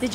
Did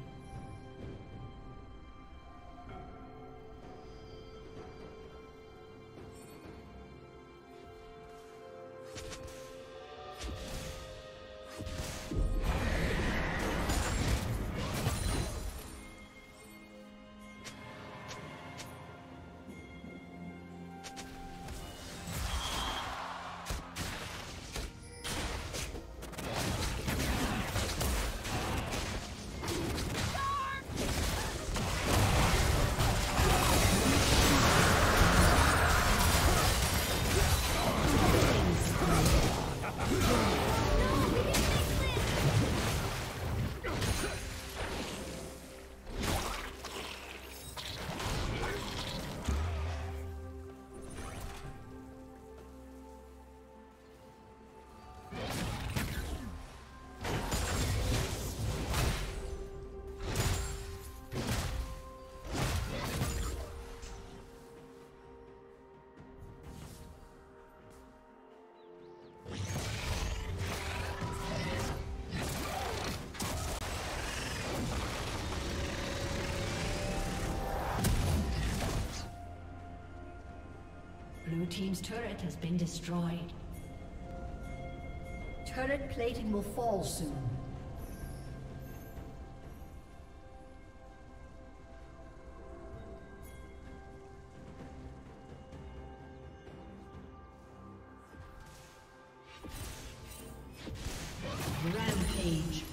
Blue team's turret has been destroyed. Turret plating will fall soon. Rampage.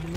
Blue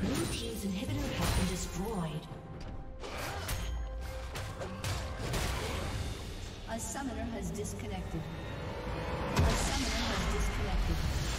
Blue team's inhibitor has been destroyed. A summoner has disconnected. A summoner has disconnected.